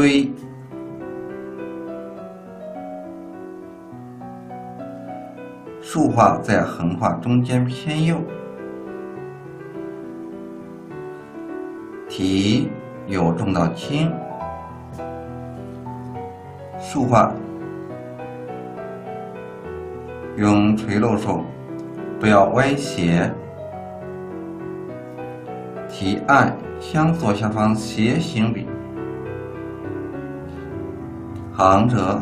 堆。竖画在横画中间偏右。题由重到轻，竖画用垂漏手，不要歪斜。 题按向左下方斜行笔，行者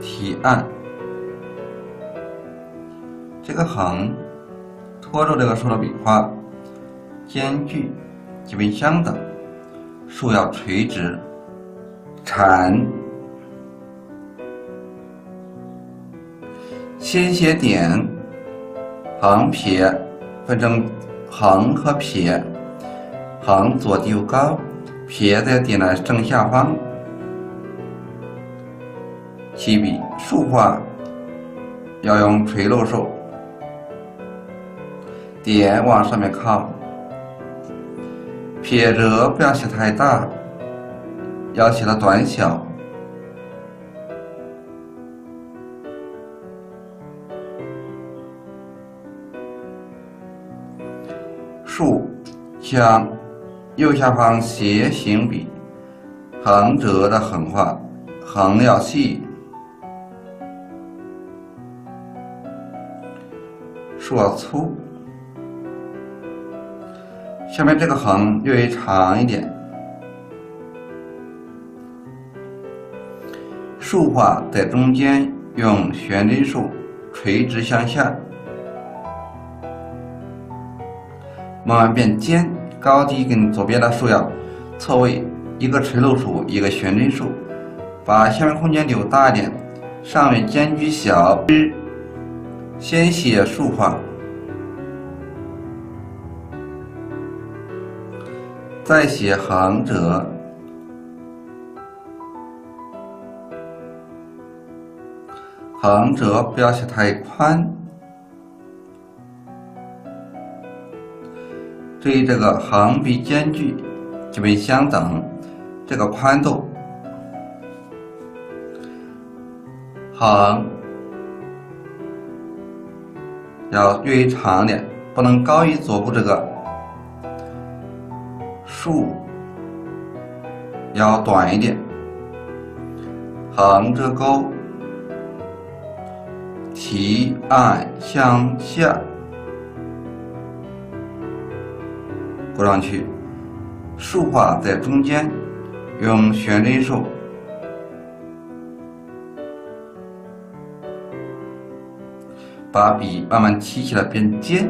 提按，这个行拖住这个竖的笔画，间距基本相等，竖要垂直。铲，先写点，行撇分成行和撇。 行左低右高，撇在点的正下方。起笔竖画要用垂漏手，点往上面靠。撇折不要写太大，要写的短小。竖向 右下方斜行笔，横折的横画，横要细，竖要粗。下面这个横略微长一点。竖画在中间用悬针竖垂直向下，慢慢变尖。 高低跟左边的竖要错位，一个垂漏竖，一个悬针竖，把下面空间留大一点，上面间距小。先写竖画，再写行者，行者不要写太宽。 注意这个行笔间距基本相等，这个宽度，行要略微长点，不能高于左部这个，竖要短一点，行折钩，提按向下。 勾上去，竖画在中间，用悬针竖，把笔慢慢提起来变尖。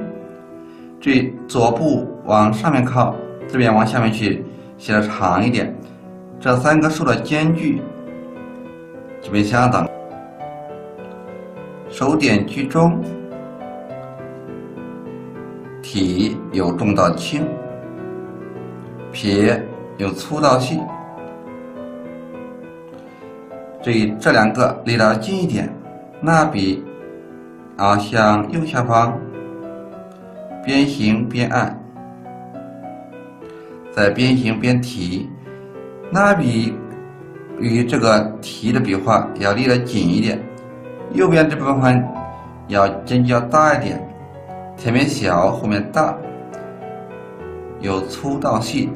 注意左部往上面靠，这边往下面去写的长一点。这三个竖的间距基本相等，手点居中，体由重到轻。 撇由粗到细，注意这两个离得近一点，捺笔啊向右下方边行边按，再边行边提，捺笔与这个提的笔画要离得紧一点，右边这部分要间距要大一点，前面小后面大。 由粗到细。